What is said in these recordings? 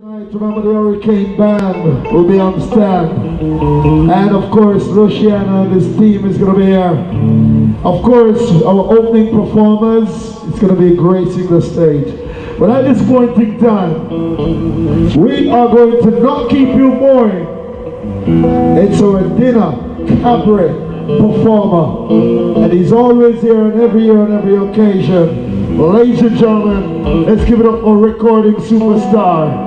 Tonight, remember the Hurricane Band will be on stand, and of course Luciano and his team is going to be here. Of course, our opening performers, it's going to be gracing the stage. But at this point in time, we are going to not keep you boring. It's our dinner cabaret performer, and he's always here on every year and every occasion. Ladies and gentlemen, let's give it up for recording superstar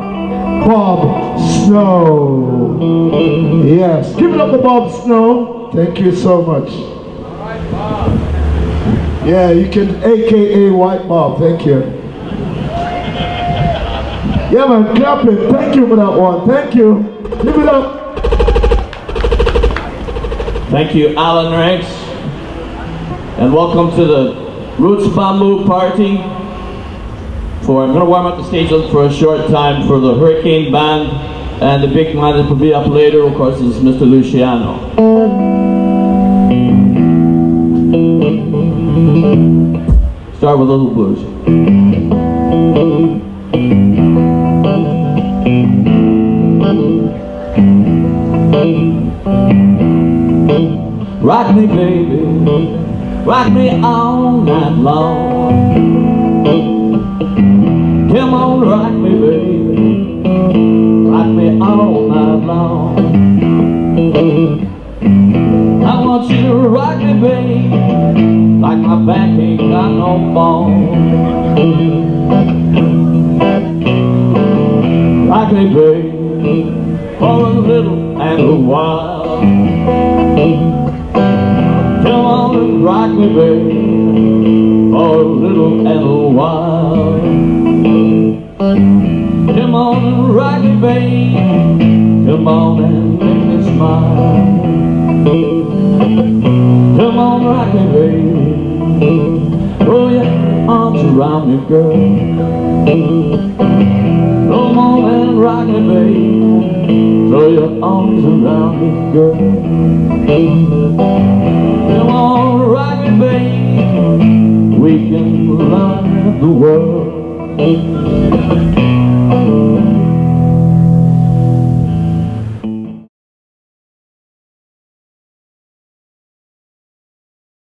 Bob Snow. Yes, give it up for Bob Snow. Thank you so much. White Bob. Yeah, you can AKA White Bob. Thank you. Yeah, man, clap it. Thank you for that one. Thank you. Give it up. Thank you, Alan Rex, and welcome to the Roots Bamboo party. I'm going to warm up the stage for a short time for the Hurricane Band, and the big man that will be up later, of course, is Mr. Luciano. Start with a little blues. Rock me, baby, rock me all night long. Come on, rock me, baby, rock me all night long. I want you to rock me, baby, like my back ain't got no bone. Rock me, baby, for a little and a while. Come on and rock me, baby, for a little and a while. Come on and rock me, baby, come on and make me smile. Come on, rock me, baby, throw your arms around me, girl. Come on and rock me, baby, throw your arms around me, girl. Come on, rock me, baby, we can run the world.